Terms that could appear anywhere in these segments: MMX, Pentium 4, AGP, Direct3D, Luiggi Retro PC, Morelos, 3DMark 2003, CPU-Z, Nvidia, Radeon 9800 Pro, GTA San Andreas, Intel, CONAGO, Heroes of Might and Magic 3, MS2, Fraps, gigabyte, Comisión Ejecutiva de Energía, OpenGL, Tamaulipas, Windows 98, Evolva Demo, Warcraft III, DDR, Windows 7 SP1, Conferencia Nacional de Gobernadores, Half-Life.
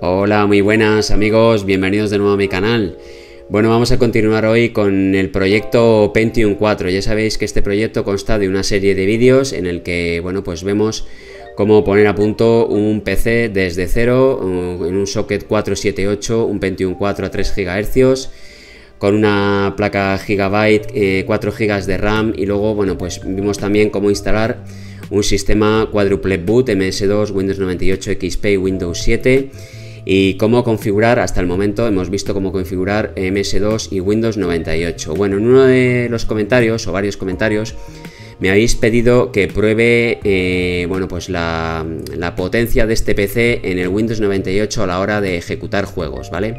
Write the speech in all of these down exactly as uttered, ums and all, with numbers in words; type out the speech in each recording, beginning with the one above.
Hola, muy buenas amigos, bienvenidos de nuevo a mi canal. Bueno, vamos a continuar hoy con el proyecto Pentium cuatro. Ya sabéis que este proyecto consta de una serie de vídeos en el que, bueno, pues vemos cómo poner a punto un P C desde cero, en un socket cuatrocientos setenta y ocho, un Pentium cuatro a tres gigahercios, con una placa gigabyte, eh, cuatro gigas de RAM, y luego, bueno, pues vimos también cómo instalar un sistema cuádruple boot, M S dos, Windows noventa y ocho, X P y Windows siete. Y cómo configurar, hasta el momento hemos visto cómo configurar M S dos y Windows noventa y ocho. Bueno, en uno de los comentarios, o varios comentarios, me habéis pedido que pruebe eh, bueno, pues la, la potencia de este P C en el Windows noventa y ocho a la hora de ejecutar juegos, ¿vale?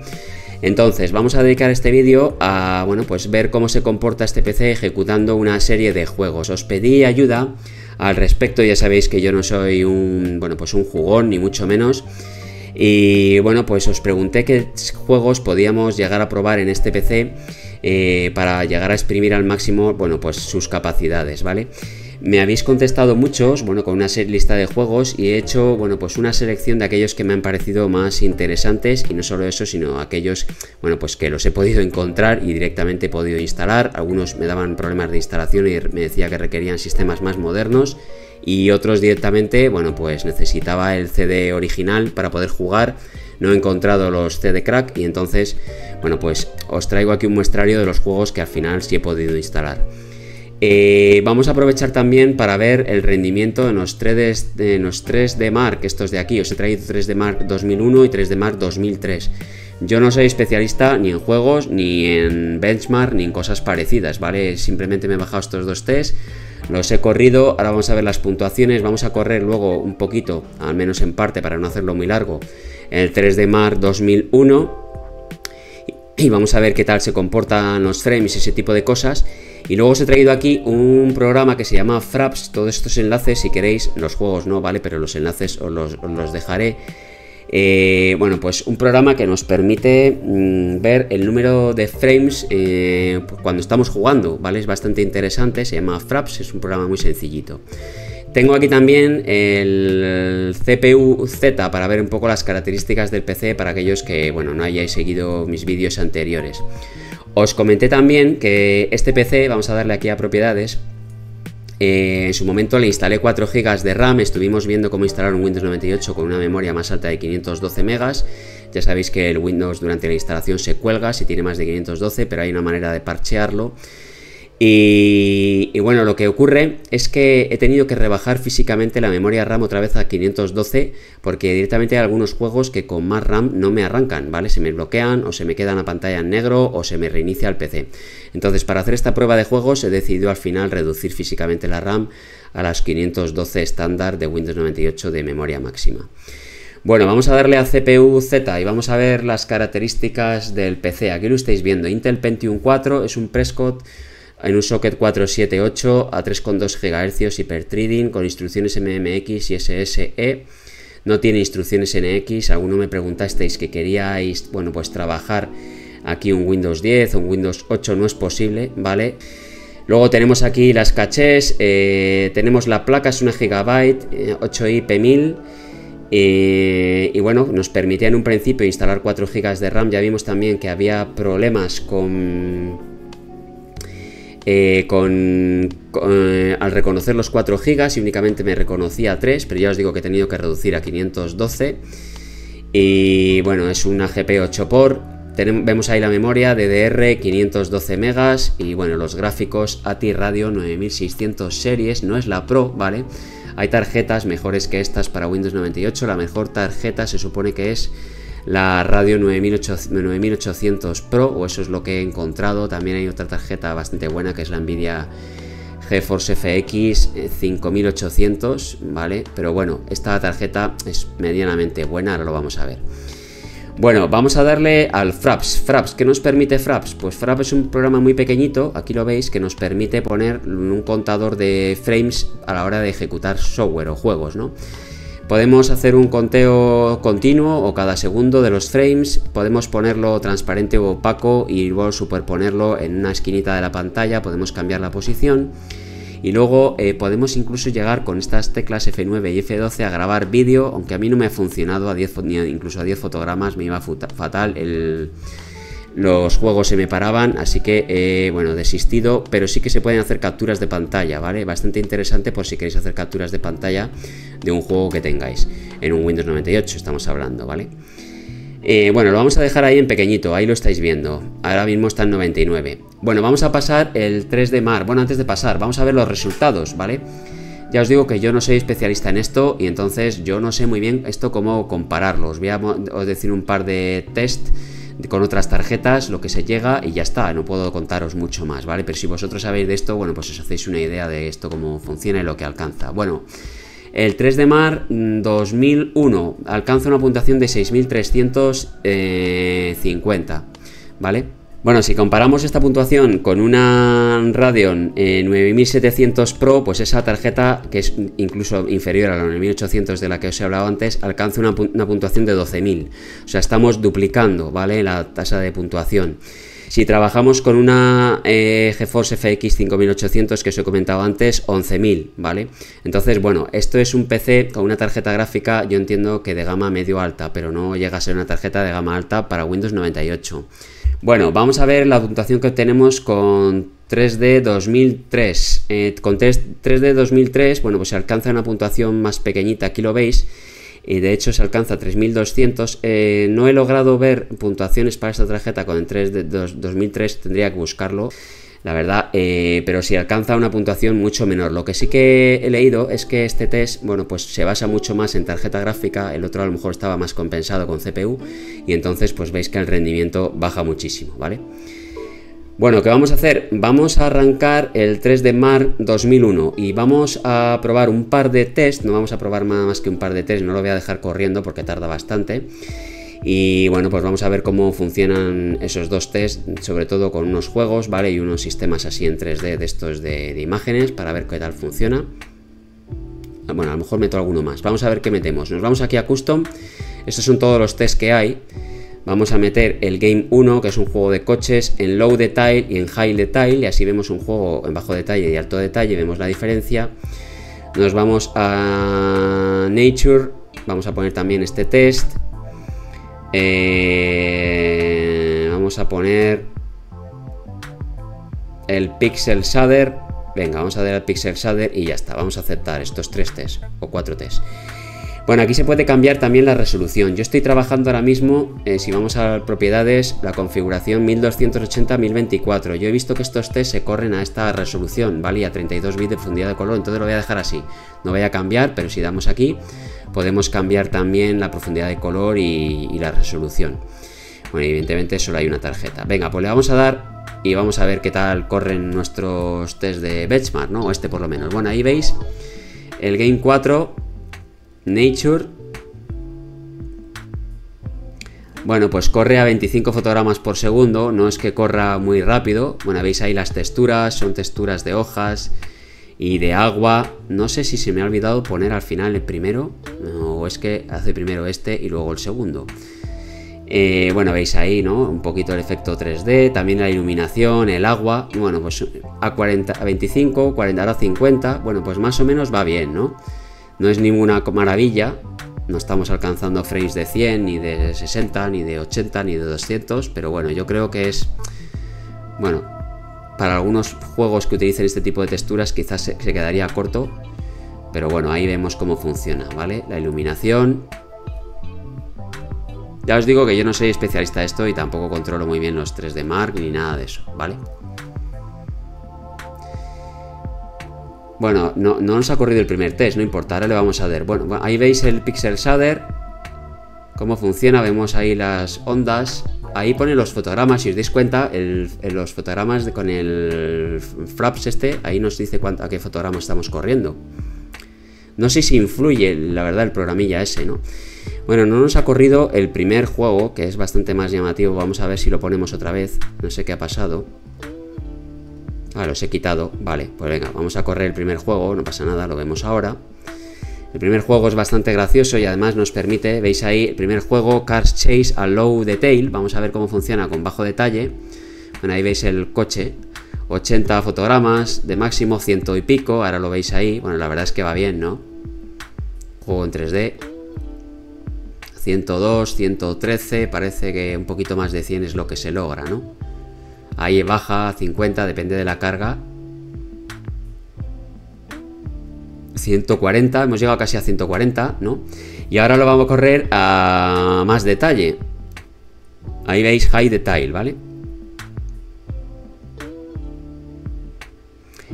Entonces, vamos a dedicar este vídeo a bueno, pues ver cómo se comporta este P C ejecutando una serie de juegos. Os pedí ayuda al respecto, ya sabéis que yo no soy un, bueno, pues un jugón, ni mucho menos. Y bueno, pues os pregunté qué juegos podíamos llegar a probar en este P C eh, para llegar a exprimir al máximo, bueno, pues sus capacidades, ¿vale? Me habéis contestado muchos, bueno, con una lista de juegos, y he hecho, bueno, pues una selección de aquellos que me han parecido más interesantes, y no solo eso, sino aquellos, bueno, pues que los he podido encontrar y directamente he podido instalar. Algunos me daban problemas de instalación y me decía que requerían sistemas más modernos, y otros directamente, bueno, pues necesitaba el C D original para poder jugar. No he encontrado los C D crack, y entonces, bueno, pues os traigo aquí un muestrario de los juegos que al final sí he podido instalar. Eh, vamos a aprovechar también para ver el rendimiento en los, tres D, en los tres D Mark, estos de aquí. Os he traído tres D Mark dos mil uno y tres D Mark dos mil tres. Yo no soy especialista ni en juegos, ni en benchmark, ni en cosas parecidas, ¿vale? Simplemente me he bajado estos dos tests, los he corrido. Ahora vamos a ver las puntuaciones. Vamos a correr luego un poquito, al menos en parte, para no hacerlo muy largo, el tres D Mark dos mil uno, y vamos a ver qué tal se comportan los frames y ese tipo de cosas. Y luego os he traído aquí un programa que se llama Fraps. Todos estos enlaces, si queréis, los juegos no, ¿vale? Pero los enlaces os los, os los dejaré. Eh, bueno, pues un programa que nos permite mmm, ver el número de frames eh, cuando estamos jugando, ¿vale? Es bastante interesante, se llama Fraps, es un programa muy sencillito. Tengo aquí también el C P U Z para ver un poco las características del P C para aquellos que, bueno, no hayáis seguido mis vídeos anteriores. Os comenté también que este P C, vamos a darle aquí a propiedades, eh, en su momento le instalé cuatro gigas de RAM. Estuvimos viendo cómo instalar un Windows noventa y ocho con una memoria más alta de quinientos doce megas. Ya sabéis que el Windows durante la instalación se cuelga si tiene más de quinientos doce, pero hay una manera de parchearlo. Y, y bueno, lo que ocurre es que he tenido que rebajar físicamente la memoria RAM otra vez a quinientos doce, porque directamente hay algunos juegos que con más RAM no me arrancan, ¿vale? Se me bloquean, o se me queda la pantalla en negro, o se me reinicia el P C. Entonces, para hacer esta prueba de juegos he decidido al final reducir físicamente la RAM a las quinientos doce estándar de Windows noventa y ocho de memoria máxima. Bueno, vamos a darle a C P U Z y vamos a ver las características del P C. Aquí lo estáis viendo, Intel Pentium cuatro, es un Prescott en un socket cuatrocientos setenta y ocho a tres coma dos gigahercios hipertrading con instrucciones M M X y S S E. No tiene instrucciones N X. Alguno me preguntasteis que queríais, bueno, pues trabajar aquí un Windows diez o un Windows ocho. No es posible, ¿vale? Luego tenemos aquí las cachés, eh, tenemos la placa, es una gigabyte, eh, ocho I P mil. Eh, y bueno, nos permitía en un principio instalar cuatro gigas de RAM. Ya vimos también que había problemas con... Eh, con, con eh, al reconocer los cuatro gigas, y únicamente me reconocía tres, pero ya os digo que he tenido que reducir a quinientos doce. Y bueno, es una A G P ocho por. Tenemos, vemos ahí la memoria D D R quinientos doce megas, y bueno, los gráficos A T I Radeon nueve mil seiscientos series, no es la Pro, ¿vale? Hay tarjetas mejores que estas para Windows noventa y ocho. La mejor tarjeta se supone que es la Radeon nueve mil ochocientos Pro, o eso es lo que he encontrado. También hay otra tarjeta bastante buena que es la Nvidia GeForce F X cinco mil ochocientos, ¿vale? Pero bueno, esta tarjeta es medianamente buena, ahora lo vamos a ver. Bueno, vamos a darle al Fraps. Fraps, ¿qué nos permite Fraps? Pues Fraps es un programa muy pequeñito, aquí lo veis, que nos permite poner un contador de frames a la hora de ejecutar software o juegos, ¿no? Podemos hacer un conteo continuo o cada segundo de los frames, podemos ponerlo transparente o opaco y luego superponerlo en una esquinita de la pantalla, podemos cambiar la posición. y luego eh, podemos incluso llegar con estas teclas F nueve y F doce a grabar vídeo, aunque a mí no me ha funcionado a diez, incluso a diez fotogramas me iba fatal, el, los juegos se me paraban, así que eh, bueno, desistido, pero sí que se pueden hacer capturas de pantalla, ¿vale? Bastante interesante por si queréis hacer capturas de pantalla de un juego que tengáis, en un Windows noventa y ocho estamos hablando, ¿vale? Eh, bueno, lo vamos a dejar ahí en pequeñito, ahí lo estáis viendo, ahora mismo está en noventa y nueve. Bueno, vamos a pasar el tres D Mark, bueno, antes de pasar, vamos a ver los resultados, ¿vale? Ya os digo que yo no soy especialista en esto y entonces yo no sé muy bien esto cómo compararlo. Os voy a os decir un par de test con otras tarjetas, lo que se llega y ya está, no puedo contaros mucho más, ¿vale? Pero si vosotros sabéis de esto, bueno, pues os hacéis una idea de esto, cómo funciona y lo que alcanza. Bueno, el tres D Mark dos mil uno alcanza una puntuación de seis mil trescientos cincuenta, ¿vale? Bueno, si comparamos esta puntuación con una Radeon eh, nueve mil setecientos Pro, pues esa tarjeta, que es incluso inferior a la nueve mil ochocientos de la que os he hablado antes, alcanza una, una puntuación de doce mil. O sea, estamos duplicando, ¿vale?, la tasa de puntuación. Si trabajamos con una eh, GeForce F X cinco mil ochocientos que os he comentado antes, once mil, ¿vale? Entonces, bueno, esto es un P C con una tarjeta gráfica, yo entiendo que de gama medio alta, pero no llega a ser una tarjeta de gama alta para Windows noventa y ocho. Bueno, vamos a ver la puntuación que obtenemos con tres D dos mil tres. Eh, con tres D dos mil tres, bueno, pues se alcanza una puntuación más pequeñita, aquí lo veis. Y de hecho se alcanza tres mil doscientos. Eh, no he logrado ver puntuaciones para esta tarjeta con el tres D dos mil tres, tendría que buscarlo, la verdad, eh, pero si alcanza una puntuación mucho menor. Lo que sí que he leído es que este test, bueno, pues se basa mucho más en tarjeta gráfica, el otro a lo mejor estaba más compensado con C P U y entonces pues veis que el rendimiento baja muchísimo, ¿vale? Bueno, ¿qué vamos a hacer? Vamos a arrancar el tres D Mark dos mil uno y vamos a probar un par de test, no vamos a probar nada más que un par de test, no lo voy a dejar corriendo porque tarda bastante. Y bueno, pues vamos a ver cómo funcionan esos dos test, sobre todo con unos juegos, ¿vale? Y unos sistemas así en tres D de estos de, de imágenes para ver qué tal funciona. Bueno, a lo mejor meto alguno más, vamos a ver qué metemos. Nos vamos aquí a Custom, estos son todos los test que hay. Vamos a meter el Game uno, que es un juego de coches, en Low Detail y en High Detail, y así vemos un juego en bajo detalle y alto detalle, vemos la diferencia. Nos vamos a Nature, vamos a poner también este test. Eh, vamos a poner el Pixel Shader, venga, vamos a dar al Pixel Shader y ya está, vamos a aceptar estos tres test o cuatro test. Bueno, aquí se puede cambiar también la resolución. Yo estoy trabajando ahora mismo, eh, si vamos a propiedades, la configuración mil doscientos ochenta por mil veinticuatro. Yo he visto que estos test se corren a esta resolución, ¿vale? Y a treinta y dos bits de profundidad de color, entonces lo voy a dejar así. No voy a cambiar, pero si damos aquí, podemos cambiar también la profundidad de color y, y la resolución. Bueno, evidentemente solo hay una tarjeta. Venga, pues le vamos a dar y vamos a ver qué tal corren nuestros test de benchmark, ¿no? O este por lo menos. Bueno, ahí veis el Game cuatro... Nature. Bueno, pues corre a veinticinco fotogramas por segundo, no es que corra muy rápido. Bueno, veis ahí las texturas, son texturas de hojas y de agua. No sé si se me ha olvidado poner al final el primero, o es que hace primero este y luego el segundo. Eh, bueno, veis ahí, ¿no? Un poquito el efecto tres D, también la iluminación, el agua. Bueno, pues a, cuarenta, a veinticinco, cuarenta, ahora cincuenta. Bueno, pues más o menos va bien, ¿no? No es ninguna maravilla, no estamos alcanzando frames de cien, ni de sesenta, ni de ochenta, ni de doscientos, pero bueno, yo creo que es, bueno, para algunos juegos que utilicen este tipo de texturas quizás se, se quedaría corto, pero bueno, ahí vemos cómo funciona, ¿vale? La iluminación. Ya os digo que yo no soy especialista en esto y tampoco controlo muy bien los tres D Mark ni nada de eso, ¿vale? Bueno, no, no nos ha corrido el primer test, no importa, ahora le vamos a dar. Bueno, ahí veis el Pixel Shader, cómo funciona, vemos ahí las ondas, ahí pone los fotogramas, si os dais cuenta, el, los fotogramas de, con el Fraps este, ahí nos dice cuánto, a qué fotograma estamos corriendo. No sé si influye, la verdad, el programilla ese, ¿no? Bueno, no nos ha corrido el primer juego, que es bastante más llamativo, vamos a ver si lo ponemos otra vez, no sé qué ha pasado. Ah, los he quitado, vale, pues venga, vamos a correr el primer juego, no pasa nada, lo vemos ahora. El primer juego es bastante gracioso y además nos permite, veis ahí, el primer juego, Cars Chase a Low Detail, vamos a ver cómo funciona con bajo detalle. Bueno, ahí veis el coche, ochenta fotogramas de máximo, ciento y pico, ahora lo veis ahí. Bueno, la verdad es que va bien, ¿no? Juego en tres D. ciento dos, ciento trece, parece que un poquito más de cien es lo que se logra, ¿no? Ahí baja cincuenta, depende de la carga. ciento cuarenta, hemos llegado casi a ciento cuarenta, ¿no? Y ahora lo vamos a correr a más detalle. Ahí veis High Detail, ¿vale?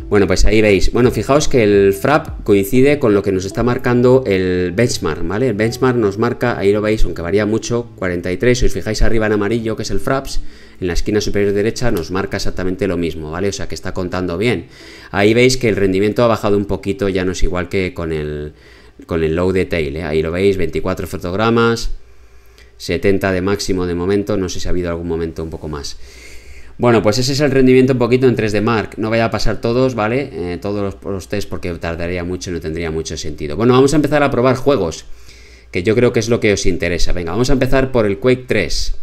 Bueno, pues ahí veis. Bueno, fijaos que el Frap coincide con lo que nos está marcando el benchmark, ¿vale? El benchmark nos marca, ahí lo veis, aunque varía mucho, cuarenta y tres. Si os fijáis arriba en amarillo, que es el Fraps, en la esquina superior derecha nos marca exactamente lo mismo, ¿vale? O sea, que está contando bien. Ahí veis que el rendimiento ha bajado un poquito, ya no es igual que con el, con el Low Detail, ¿eh? Ahí lo veis, veinticuatro fotogramas, setenta de máximo de momento, no sé si ha habido algún momento un poco más. Bueno, pues ese es el rendimiento un poquito en tres D Mark. No vaya a pasar todos, ¿vale? Eh, todos los, los test, porque tardaría mucho y no tendría mucho sentido. Bueno, vamos a empezar a probar juegos, que yo creo que es lo que os interesa. Venga, vamos a empezar por el Quake tres.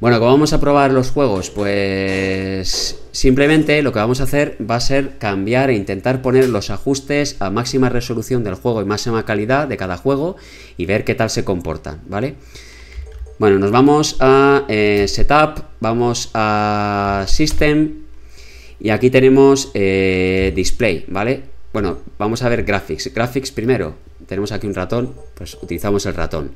Bueno, ¿cómo vamos a probar los juegos? Pues simplemente lo que vamos a hacer va a ser cambiar e intentar poner los ajustes a máxima resolución del juego y máxima calidad de cada juego y ver qué tal se comportan, ¿vale? Bueno, nos vamos a eh, Setup, vamos a System y aquí tenemos eh, Display, ¿vale? Bueno, vamos a ver Graphics. Graphics primero, tenemos aquí un ratón, pues utilizamos el ratón.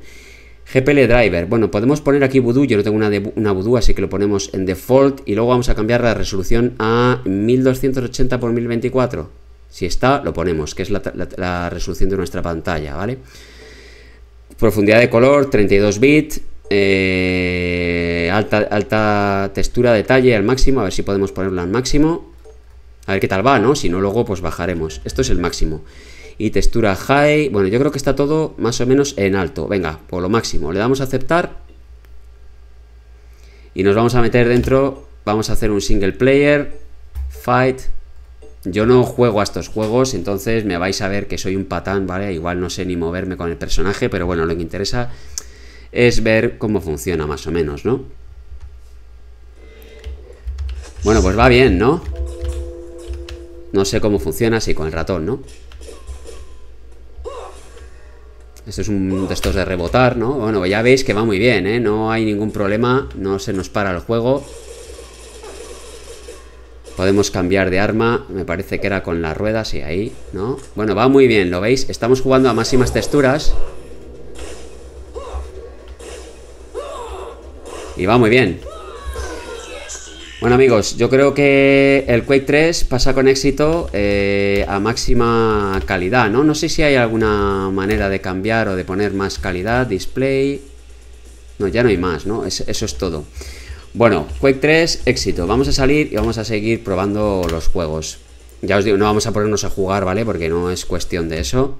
G P L Driver, bueno, podemos poner aquí Voodoo, yo no tengo una, de, una Voodoo, así que lo ponemos en Default y luego vamos a cambiar la resolución a mil doscientos ochenta por mil veinticuatro. Si está, lo ponemos, que es la, la, la resolución de nuestra pantalla, ¿vale? Profundidad de color, treinta y dos bits. Eh, alta, alta textura, detalle al máximo, a ver si podemos ponerlo al máximo, a ver qué tal va, ¿no? Si no, luego pues bajaremos. Esto es el máximo. Y textura high, bueno, yo creo que está todo más o menos en alto. Venga, por lo máximo, le damos a aceptar y nos vamos a meter dentro. Vamos a hacer un single player fight. Yo no juego a estos juegos, entonces me vais a ver que soy un patán, ¿vale? Igual no sé ni moverme con el personaje, pero bueno, lo que interesa es ver cómo funciona más o menos, ¿no? Bueno, pues va bien, ¿no? No sé cómo funciona así con el ratón, ¿no? Esto es un de estos de rebotar, ¿no? Bueno, ya veis que va muy bien, ¿eh? No hay ningún problema, no se nos para el juego. Podemos cambiar de arma, me parece que era con las ruedas y ahí, ¿no? Bueno, va muy bien, ¿lo veis? Estamos jugando a máximas texturas y va muy bien. Bueno, amigos, yo creo que el Quake tres pasa con éxito eh, a máxima calidad, ¿no? No sé si hay alguna manera de cambiar o de poner más calidad, display. No, ya no hay más, ¿no? Es, eso es todo. Bueno, Quake tres, éxito. Vamos a salir y vamos a seguir probando los juegos. Ya os digo, no vamos a ponernos a jugar, ¿vale? Porque no es cuestión de eso.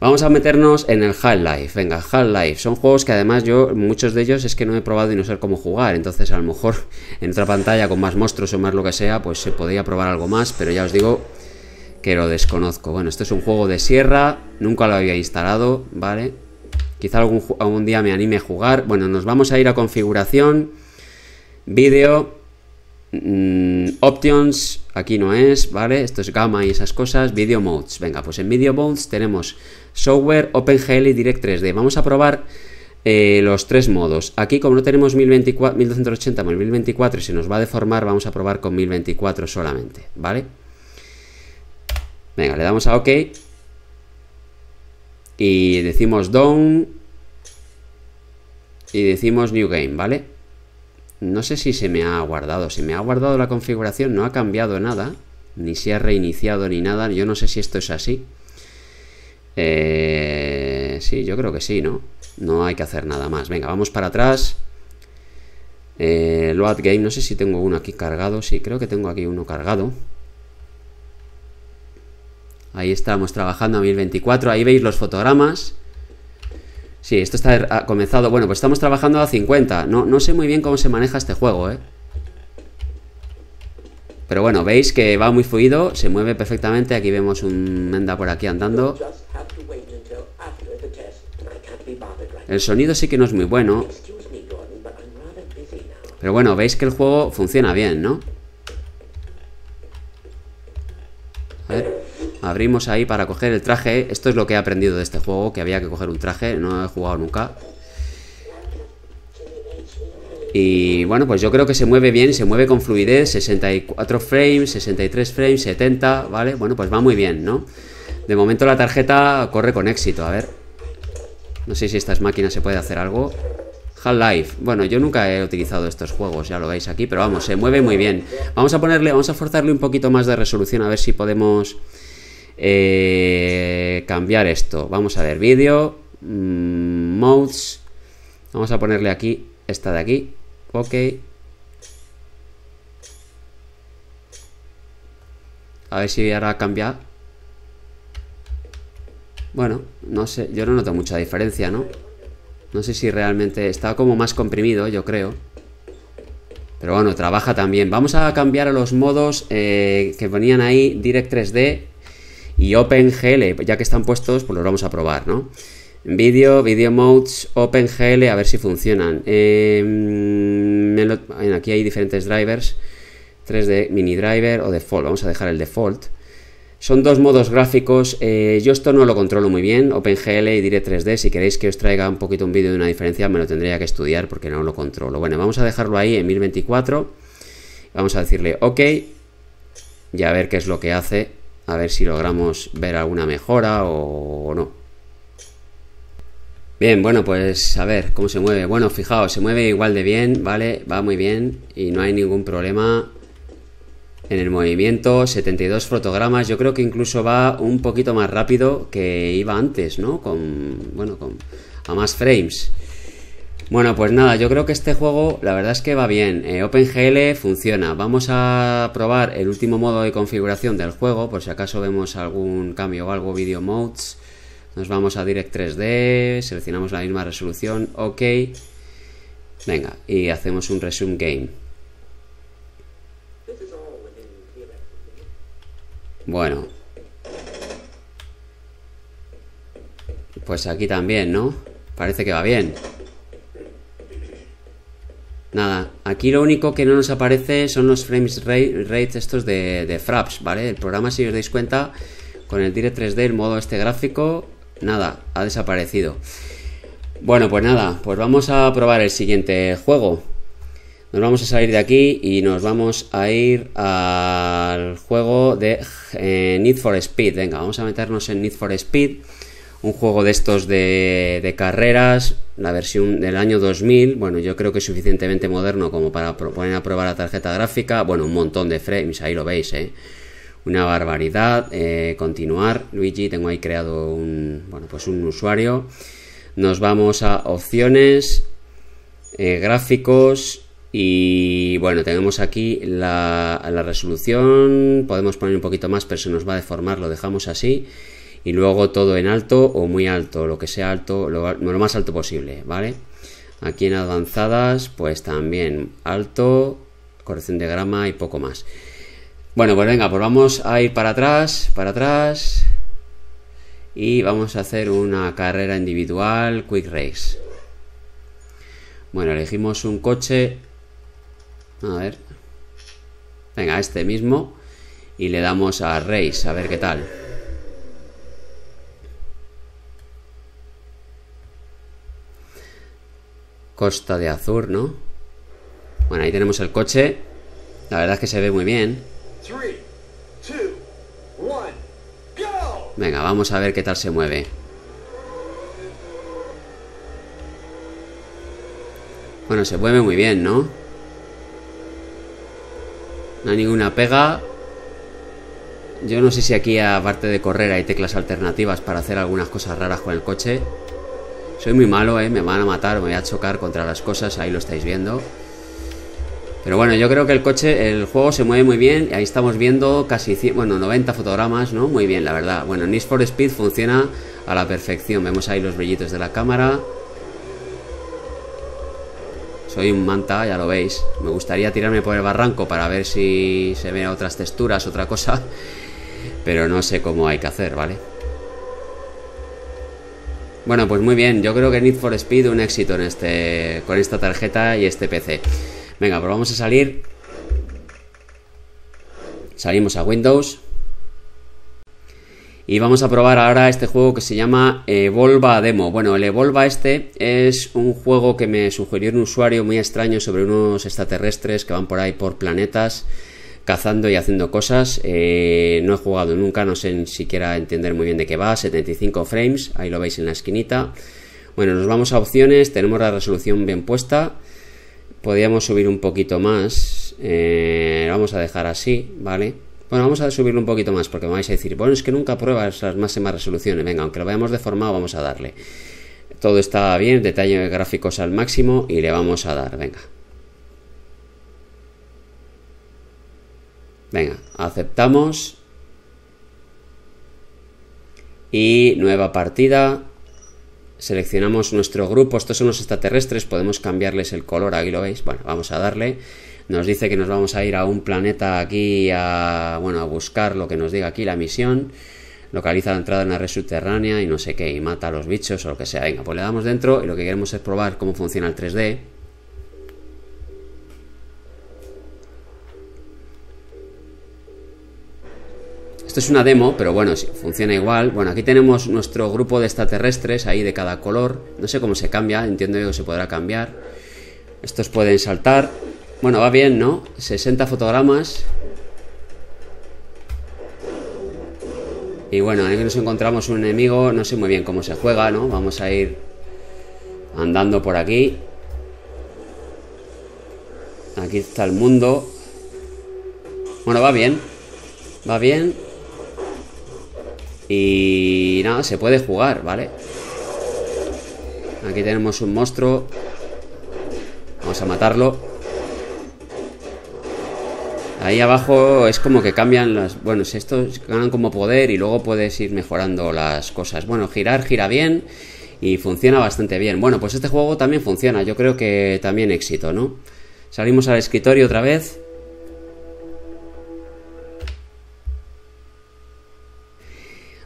Vamos a meternos en el Half-Life. Venga, Half-Life. Son juegos que además yo, muchos de ellos, es que no he probado y no sé cómo jugar. Entonces, a lo mejor en otra pantalla con más monstruos o más lo que sea, pues se podría probar algo más. Pero ya os digo que lo desconozco. Bueno, esto es un juego de sierra. Nunca lo había instalado, ¿vale? Quizá algún, algún día me anime a jugar. Bueno, nos vamos a ir a configuración. Vídeo. Mm, options, aquí no es, ¿vale? Esto es gamma y esas cosas. Video modes, venga, pues en video modes tenemos software, OpenGL y Direct tres D. Vamos a probar eh, los tres modos. Aquí como no tenemos mil doscientos ochenta por mil veinticuatro y se nos va a deformar, vamos a probar con mil veinticuatro solamente, ¿vale? Venga, le damos a OK y decimos Down y decimos New Game, ¿vale? No sé si se me ha guardado, se me ha guardado la configuración, no ha cambiado nada, ni se ha reiniciado ni nada, yo no sé si esto es así. Eh, sí, yo creo que sí, ¿no? No hay que hacer nada más. Venga, vamos para atrás. Eh, Load Game, no sé si tengo uno aquí cargado, sí, creo que tengo aquí uno cargado. Ahí estamos trabajando a mil veinticuatro, ahí veis los fotogramas. Sí, esto está comenzado. Bueno, pues estamos trabajando a cincuenta. No, no sé muy bien cómo se maneja este juego, ¿eh? Pero bueno, veis que va muy fluido, se mueve perfectamente. Aquí vemos un menda por aquí andando. El sonido sí que no es muy bueno. Pero bueno, veis que el juego funciona bien, ¿no? A ver, abrimos ahí para coger el traje. Esto es lo que he aprendido de este juego, que había que coger un traje, no he jugado nunca. Y bueno, pues yo creo que se mueve bien, se mueve con fluidez, sesenta y cuatro frames, sesenta y tres frames, setenta, ¿vale? Bueno, pues va muy bien, ¿no? De momento la tarjeta corre con éxito, a ver. No sé si estas máquinas se puede hacer algo. Half-Life, bueno, yo nunca he utilizado estos juegos, ya lo veis aquí, pero vamos, se mueve muy bien. Vamos a ponerle, vamos a forzarle un poquito más de resolución, a ver si podemos eh, cambiar esto. Vamos a ver, vídeo, mmm, modes, vamos a ponerle aquí, esta de aquí, ok. A ver si ahora cambia. Bueno, no sé, yo no noto mucha diferencia, ¿no? No sé si realmente está como más comprimido, yo creo. Pero bueno, trabaja también. Vamos a cambiar a los modos eh, que ponían ahí, Direct tres D y OpenGL. Ya que están puestos, pues los vamos a probar, ¿no? Video, Video Modes, OpenGL, a ver si funcionan. Eh, lo, aquí hay diferentes drivers, tres D, Mini Driver o Default. Vamos a dejar el Default. Son dos modos gráficos, eh, yo esto no lo controlo muy bien, OpenGL y Direct tres D, si queréis que os traiga un poquito un vídeo de una diferencia me lo tendría que estudiar porque no lo controlo. Bueno, vamos a dejarlo ahí en mil veinticuatro, vamos a decirle OK y a ver qué es lo que hace, a ver si logramos ver alguna mejora o no. Bien, bueno, pues a ver cómo se mueve. Bueno, fijaos, se mueve igual de bien, ¿vale? Va muy bien y no hay ningún problema. En el movimiento, setenta y dos fotogramas, yo creo que incluso va un poquito más rápido que iba antes, ¿no? Con, bueno, con, a más frames. Bueno, pues nada, yo creo que este juego, la verdad es que va bien. Eh, OpenGL funciona. Vamos a probar el último modo de configuración del juego, por si acaso vemos algún cambio o algo, Video Modes. Nos vamos a Direct tres D, seleccionamos la misma resolución, OK. Venga, y hacemos un Resume Game. Bueno, pues aquí también, ¿no? Parece que va bien. Nada, aquí lo único que no nos aparece son los frames rate, rate estos de, de Fraps, ¿vale? El programa, si os dais cuenta, con el Direct tres D, el modo este gráfico, nada, ha desaparecido. Bueno, pues nada, pues vamos a probar el siguiente juego. Nos vamos a salir de aquí y nos vamos a ir al juego de eh, Need for Speed. Venga, vamos a meternos en Need for Speed, un juego de estos de, de carreras, la versión del año dos mil. Bueno, yo creo que es suficientemente moderno como para poner a prueba la tarjeta gráfica. Bueno, un montón de frames, ahí lo veis, ¿eh? Una barbaridad. Eh, continuar, Luigi, tengo ahí creado un, bueno, pues un usuario. Nos vamos a opciones, eh, gráficos. Y bueno, tenemos aquí la, la resolución, podemos poner un poquito más, pero se nos va a deformar, lo dejamos así. Y luego todo en alto o muy alto, lo que sea alto, lo, lo más alto posible, ¿vale? Aquí en avanzadas, pues también alto, corrección de grama y poco más. Bueno, pues venga, pues vamos a ir para atrás, para atrás. Y vamos a hacer una carrera individual, Quick Race. Bueno, elegimos un coche. A ver, venga, este mismo, y le damos a Race, a ver qué tal. Costa de Azur, ¿no? Bueno, ahí tenemos el coche. La verdad es que se ve muy bien. Venga, vamos a ver qué tal se mueve. Bueno, se mueve muy bien, ¿no? No hay ninguna pega. Yo no sé si aquí, aparte de correr, hay teclas alternativas para hacer algunas cosas raras con el coche. Soy muy malo, ¿eh? Me van a matar, me voy a chocar contra las cosas, ahí lo estáis viendo. Pero bueno, yo creo que el coche, el juego se mueve muy bien. Ahí estamos viendo casi cien, bueno, noventa fotogramas, ¿no? Muy bien, la verdad. Bueno, Need for Speed funciona a la perfección. Vemos ahí los brillitos de la cámara. Soy un manta, ya lo veis. Me gustaría tirarme por el barranco para ver si se ven otras texturas, otra cosa. Pero no sé cómo hay que hacer, ¿vale? Bueno, pues muy bien. Yo creo que Need for Speed un éxito en este, con esta tarjeta y este P C. Venga, pues vamos a salir. Salimos a Windows. Y vamos a probar ahora este juego que se llama Evolva Demo. Bueno, el Evolva este es un juego que me sugirió un usuario muy extraño sobre unos extraterrestres que van por ahí por planetas cazando y haciendo cosas. Eh, no he jugado nunca, no sé ni siquiera entender muy bien de qué va. setenta y cinco frames, ahí lo veis en la esquinita. Bueno, nos vamos a opciones, tenemos la resolución bien puesta. Podríamos subir un poquito más, eh, lo vamos a dejar así, ¿vale? Bueno, vamos a subirlo un poquito más porque me vais a decir, bueno, es que nunca pruebas las máximas resoluciones. Venga, aunque lo veamos deformado, vamos a darle. Todo está bien, detalle de gráficos al máximo y le vamos a dar, venga. Venga, aceptamos. Y nueva partida. Seleccionamos nuestro grupo, estos son los extraterrestres, podemos cambiarles el color, aquí lo veis. Bueno, vamos a darle. Nos dice que nos vamos a ir a un planeta aquí a, bueno, a buscar lo que nos diga aquí la misión. Localiza la entrada en una red subterránea y no sé qué, y mata a los bichos o lo que sea. Venga, pues le damos dentro y lo que queremos es probar cómo funciona el tres D. Esto es una demo, pero bueno, funciona igual. Bueno, aquí tenemos nuestro grupo de extraterrestres ahí de cada color. No sé cómo se cambia, entiendo yo que se podrá cambiar. Estos pueden saltar. Bueno, va bien, ¿no? sesenta fotogramas. Y bueno, aquí nos encontramos un enemigo. No sé muy bien cómo se juega, ¿no? Vamos a ir andando por aquí. Aquí está el mundo. Bueno, va bien. Va bien. Y nada, se puede jugar, ¿vale? Aquí tenemos un monstruo. Vamos a matarlo. Ahí abajo es como que cambian las... Bueno, estos ganan como poder y luego puedes ir mejorando las cosas. Bueno, girar, gira bien y funciona bastante bien. Bueno, pues este juego también funciona. Yo creo que también éxito, ¿no? Salimos al escritorio otra vez.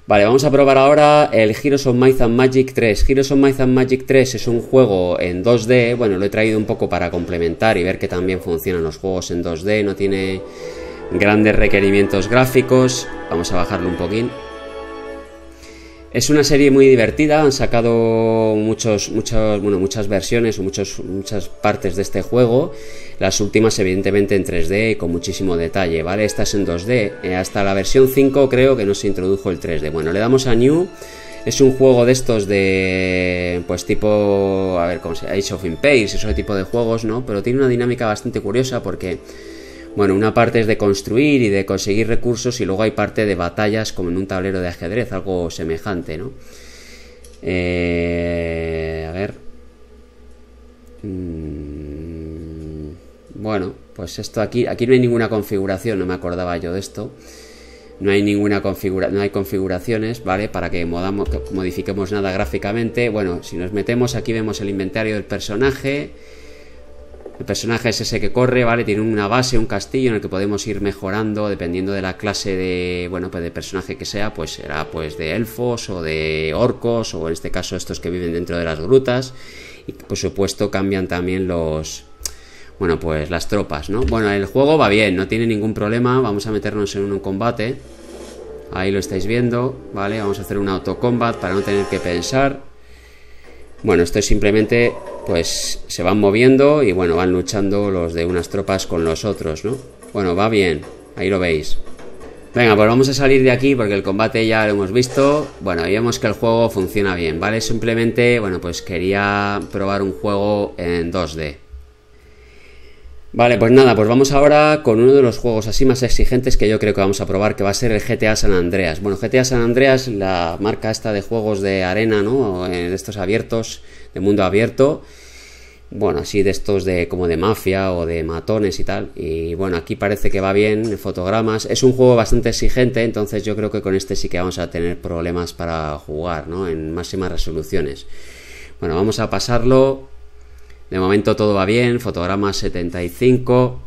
Vale, vamos a probar ahora el Heroes of Might and Magic tres. Heroes of Might and Magic tres es un juego en dos D. Bueno, lo he traído un poco para complementar y ver que también funcionan los juegos en dos D. No tiene grandes requerimientos gráficos. Vamos a bajarlo un poquín. Es una serie muy divertida. Han sacado muchos, muchos, bueno, muchas versiones o muchos, muchas partes de este juego. Las últimas evidentemente en tres D y con muchísimo detalle, ¿vale? Esta es en dos D, eh, hasta la versión cinco creo que no se introdujo el tres D. Bueno, le damos a New, es un juego de estos de... pues tipo... a ver, ¿cómo se llama? Age of Empires, ese tipo de juegos, ¿no? Pero tiene una dinámica bastante curiosa porque... bueno, una parte es de construir y de conseguir recursos y luego hay parte de batallas como en un tablero de ajedrez, algo semejante, ¿no? Eh... a ver... Mm... Bueno, pues esto aquí, aquí no hay ninguna configuración, no me acordaba yo de esto. No hay ninguna configura, no hay configuraciones, ¿vale? Para que, modamos, que modifiquemos nada gráficamente. Bueno, si nos metemos aquí vemos el inventario del personaje. El personaje es ese que corre, ¿vale? Tiene una base, un castillo en el que podemos ir mejorando dependiendo de la clase de, bueno, pues de personaje que sea, pues será pues de elfos o de orcos o en este caso estos que viven dentro de las grutas. Y por supuesto cambian también los... bueno, pues las tropas, ¿no? Bueno, el juego va bien, no tiene ningún problema. Vamos a meternos en un combate. Ahí lo estáis viendo, ¿vale? Vamos a hacer un autocombat para no tener que pensar. Bueno, esto es simplemente, pues, se van moviendo y, bueno, van luchando los de unas tropas con los otros, ¿no? Bueno, va bien, ahí lo veis. Venga, pues vamos a salir de aquí porque el combate ya lo hemos visto. Bueno, y vemos que el juego funciona bien, ¿vale? Simplemente, bueno, pues quería probar un juego en dos D. Vale, pues nada, pues vamos ahora con uno de los juegos así más exigentes que yo creo que vamos a probar, que va a ser el G T A San Andreas. Bueno, G T A San Andreas, la marca esta de juegos de arena, ¿no? De estos abiertos, de mundo abierto. Bueno, así de estos de como de mafia o de matones y tal. Y bueno, aquí parece que va bien, fotogramas. Es un juego bastante exigente, entonces yo creo que con este sí que vamos a tener problemas para jugar, ¿no? En máximas resoluciones. Bueno, vamos a pasarlo... De momento todo va bien, fotogramas setenta y cinco.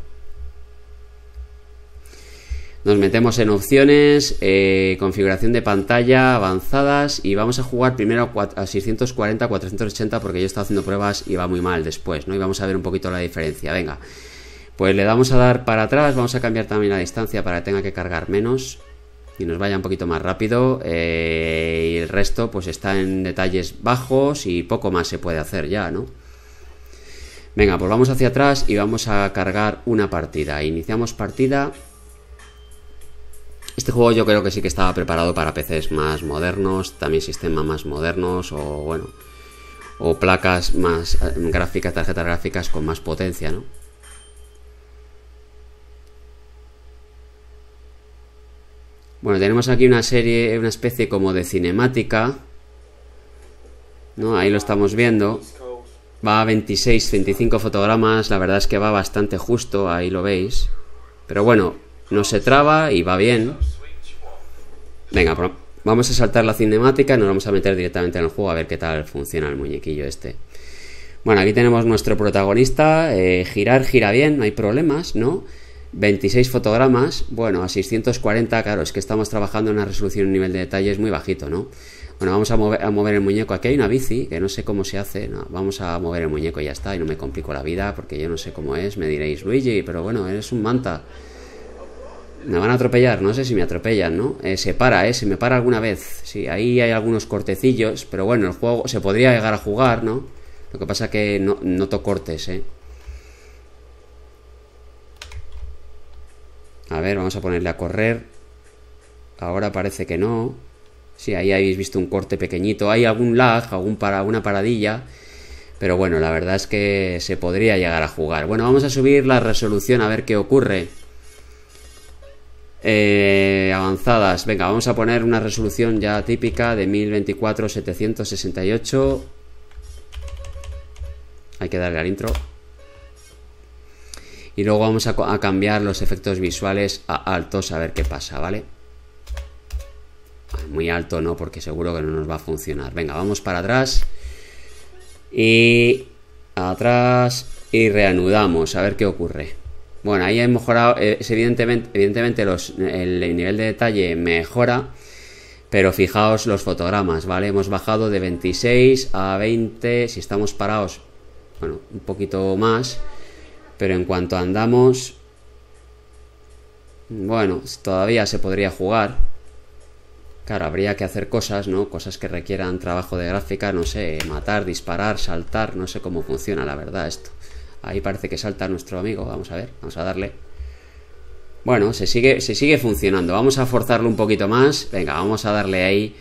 Nos metemos en opciones, eh, configuración de pantalla, avanzadas y vamos a jugar primero a seiscientos cuarenta, cuatrocientos ochenta porque yo he estado haciendo pruebas y va muy mal después, ¿no? Y vamos a ver un poquito la diferencia, venga. Pues le damos a dar para atrás, vamos a cambiar también la distancia para que tenga que cargar menos y nos vaya un poquito más rápido, eh, y el resto pues está en detalles bajos y poco más se puede hacer ya, ¿no? Venga, pues vamos hacia atrás y vamos a cargar una partida. Iniciamos partida. Este juego yo creo que sí que estaba preparado para P Cs más modernos, también sistemas más modernos, o bueno, o placas más gráficas, tarjetas gráficas con más potencia, ¿no? Bueno, tenemos aquí una serie, una especie como de cinemática, ¿no? Ahí lo estamos viendo. Va a veintiséis, veinticinco fotogramas, la verdad es que va bastante justo, ahí lo veis. Pero bueno, no se traba y va bien. Venga, vamos a saltar la cinemática y nos vamos a meter directamente en el juego a ver qué tal funciona el muñequillo este. Bueno, aquí tenemos nuestro protagonista, eh, girar, gira bien, no hay problemas, ¿no? veintiséis fotogramas, bueno, a seiscientos cuarenta, claro, es que estamos trabajando en una resolución, un nivel de detalle es muy bajito, ¿no? Bueno, vamos a mover, a mover el muñeco. Aquí hay una bici, que no sé cómo se hace, no, vamos a mover el muñeco y ya está, y no me complico la vida, porque yo no sé cómo es, me diréis, Luigi, pero bueno, eres un manta. Me van a atropellar, no sé si me atropellan, ¿no? Eh, se para, ¿eh? Se me para alguna vez, sí, ahí hay algunos cortecillos, pero bueno, el juego se podría llegar a jugar, ¿no? Lo que pasa que no noto cortes, ¿eh? A ver, vamos a ponerle a correr. Ahora parece que no. Sí, ahí habéis visto un corte pequeñito. Hay algún lag, algún para, alguna paradilla. Pero bueno, la verdad es que se podría llegar a jugar. Bueno, vamos a subir la resolución a ver qué ocurre. Eh, avanzadas. Venga, vamos a poner una resolución ya típica de mil veinticuatro setecientos sesenta y ocho. Hay que darle al intro. Y luego vamos a, a cambiar los efectos visuales a altos a ver qué pasa, ¿vale? Muy alto no, porque seguro que no nos va a funcionar. Venga, vamos para atrás. Y atrás y reanudamos, a ver qué ocurre. Bueno, ahí he mejorado, es evidentemente, evidentemente los, el nivel de detalle mejora. Pero fijaos los fotogramas, ¿vale? Hemos bajado de veintiséis a veinte, si estamos parados, bueno, un poquito más. Pero en cuanto andamos, bueno, todavía se podría jugar. Claro, habría que hacer cosas, ¿no? Cosas que requieran trabajo de gráfica, no sé, matar, disparar, saltar, no sé cómo funciona, la verdad, esto. Ahí parece que salta nuestro amigo, vamos a ver, vamos a darle. Bueno, se sigue, se sigue funcionando, vamos a forzarlo un poquito más. Venga, vamos a darle ahí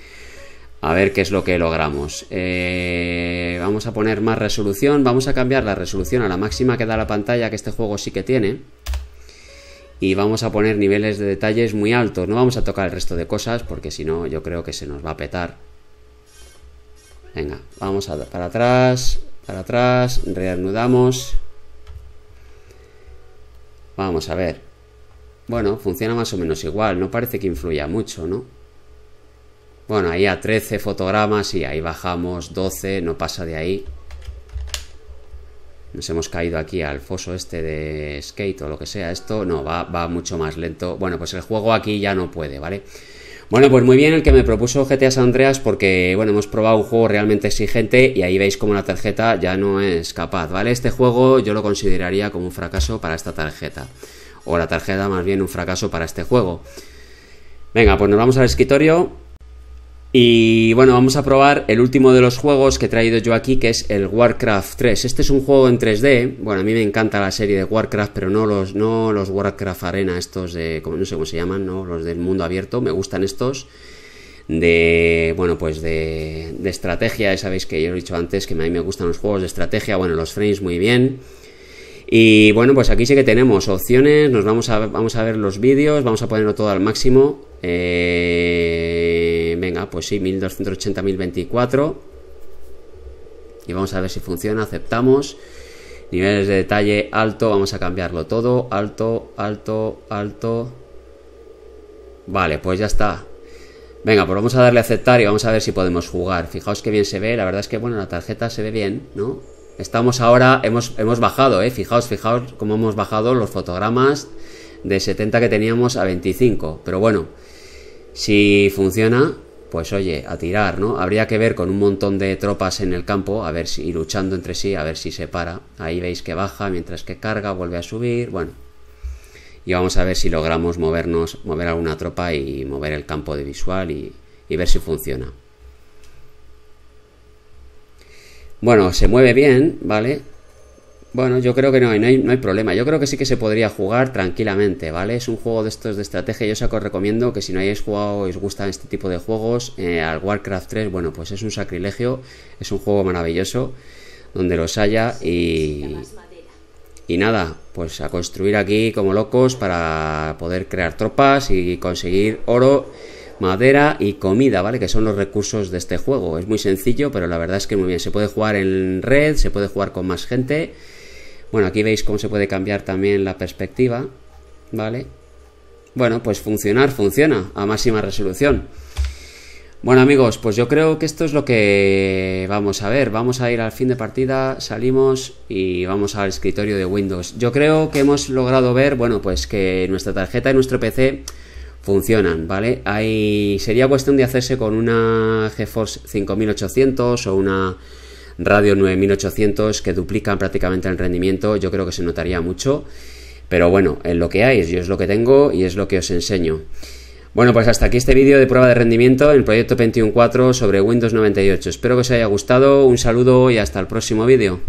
a ver qué es lo que logramos. Eh, vamos a poner más resolución. Vamos a cambiar la resolución a la máxima que da la pantalla, que este juego sí que tiene. Y vamos a poner niveles de detalles muy altos. No vamos a tocar el resto de cosas, porque si no yo creo que se nos va a petar. Venga, vamos a para atrás, para atrás, reanudamos. Vamos a ver. Bueno, funciona más o menos igual. No parece que influya mucho, ¿no? Bueno, ahí a trece fotogramas y ahí bajamos, doce, no pasa de ahí. Nos hemos caído aquí al foso este de skate o lo que sea. Esto no, va, va mucho más lento. Bueno, pues el juego aquí ya no puede, ¿vale? Bueno, pues muy bien el que me propuso G T A San Andreas, porque, bueno, hemos probado un juego realmente exigente y ahí veis como la tarjeta ya no es capaz, ¿vale? Este juego yo lo consideraría como un fracaso para esta tarjeta. O la tarjeta más bien un fracaso para este juego. Venga, pues nos vamos al escritorio. Y bueno, vamos a probar el último de los juegos que he traído yo aquí, que es el Warcraft tres. Este es un juego en tres D. Bueno, a mí me encanta la serie de Warcraft, pero no los, no los Warcraft Arena, estos de, no sé cómo se llaman, ¿no? Los del mundo abierto. Me gustan estos de, bueno, pues de, de estrategia. Ya sabéis que yo lo he dicho antes, que a mí me gustan los juegos de estrategia. Bueno, los frames muy bien. Y bueno, pues aquí sí que tenemos opciones. Nos vamos a, vamos a ver los vídeos, vamos a ponerlo todo al máximo. Eh, venga, pues sí, mil doscientos ochenta, mil veinticuatro. Y vamos a ver si funciona. Aceptamos. Niveles de detalle alto. Vamos a cambiarlo todo. Alto, alto, alto. Vale, pues ya está. Venga, pues vamos a darle a aceptar y vamos a ver si podemos jugar. Fijaos que bien se ve. La verdad es que, bueno, la tarjeta se ve bien, ¿no? Estamos ahora, hemos, hemos bajado, ¿eh? Fijaos, fijaos cómo hemos bajado los fotogramas de setenta que teníamos a veinticinco. Pero bueno, si funciona, pues oye, a tirar, ¿no? Habría que ver con un montón de tropas en el campo, a ver si, y luchando entre sí, a ver si se para. Ahí veis que baja, mientras que carga, vuelve a subir, bueno. Y vamos a ver si logramos movernos, mover alguna tropa y mover el campo de visual y, y ver si funciona. Bueno, se mueve bien, ¿vale? Bueno, yo creo que no, no hay, no hay problema. Yo creo que sí que se podría jugar tranquilamente, ¿vale? Es un juego de estos de estrategia. Yo os recomiendo que si no hayáis jugado, os gustan este tipo de juegos, eh, al Warcraft tres, bueno, pues es un sacrilegio. Es un juego maravilloso, donde los haya y... Y nada, pues a construir aquí como locos para poder crear tropas y conseguir oro, madera y comida, ¿vale? Que son los recursos de este juego. Es muy sencillo, pero la verdad es que muy bien. Se puede jugar en red, se puede jugar con más gente. Bueno, aquí veis cómo se puede cambiar también la perspectiva, ¿vale? Bueno, pues funcionar, funciona a máxima resolución. Bueno, amigos, pues yo creo que esto es lo que vamos a ver. Vamos a ir al fin de partida, salimos y vamos al escritorio de Windows. Yo creo que hemos logrado ver, bueno, pues que nuestra tarjeta y nuestro P C funcionan, ¿vale? Ahí sería cuestión de hacerse con una GeForce cinco mil ochocientos o una Radeon nueve mil ochocientos, que duplican prácticamente el rendimiento. Yo creo que se notaría mucho, pero bueno, es lo que hay, yo es lo que tengo y es lo que os enseño. Bueno, pues hasta aquí este vídeo de prueba de rendimiento en el proyecto Pentium cuatro sobre Windows noventa y ocho. Espero que os haya gustado, un saludo y hasta el próximo vídeo.